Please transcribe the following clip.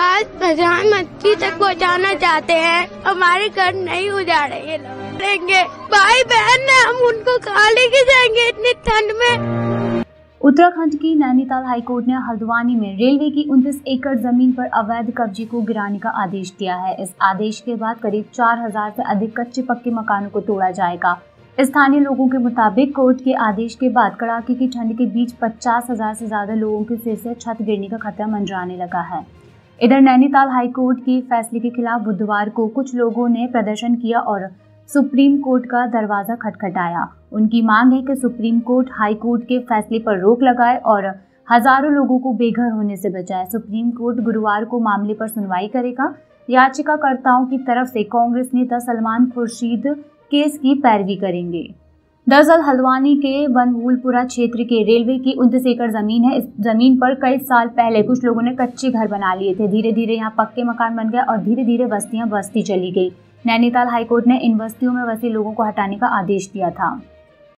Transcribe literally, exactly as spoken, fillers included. आवाज प्रधानमंत्री तक पहुंचाना चाहते हैं। हमारे घर नहीं उजाड़े ये लोग, लेंगे भाई बहन ने, हम उनको खा लेके जाएंगे इतनी ठंड में। उत्तराखंड की नैनीताल हाईकोर्ट ने हल्द्वानी में रेलवे की उनतीस एकड़ जमीन पर अवैध कब्जे को गिराने का आदेश दिया है। इस आदेश के बाद करीब चार हज़ार से अधिक कच्चे पक्के मकानों को तोड़ा जाएगा। स्थानीय लोगों के मुताबिक कोर्ट के आदेश के बाद कड़ाके की ठंड के बीच पचास हज़ार से ज्यादा लोगों के सिर से छत गिरने का खतरा मंडराने लगा है। इधर नैनीताल हाईकोर्ट के फैसले के खिलाफ बुधवार को कुछ लोगों ने प्रदर्शन किया और सुप्रीम कोर्ट का दरवाजा खटखटाया। उनकी मांग है कि सुप्रीम कोर्ट हाई कोर्ट के फैसले पर रोक लगाए और हजारों लोगों को बेघर होने से बचाए। सुप्रीम कोर्ट गुरुवार को मामले पर सुनवाई करेगा। याचिकाकर्ताओं की तरफ से कांग्रेस नेता सलमान खुर्शीद केस की पैरवी करेंगे। दरअसल हल्द्वानी के बनवूलपुरा क्षेत्र के रेलवे की उनतीस एकड़ जमीन है। इस जमीन पर कई साल पहले कुछ लोगों ने कच्चे घर बना लिए थे। धीरे धीरे यहाँ पक्के मकान बन गए और धीरे धीरे बस्तियाँ बस्ती चली गई। नैनीताल हाईकोर्ट ने इन बस्तियों में बसे लोगों को हटाने का आदेश दिया था।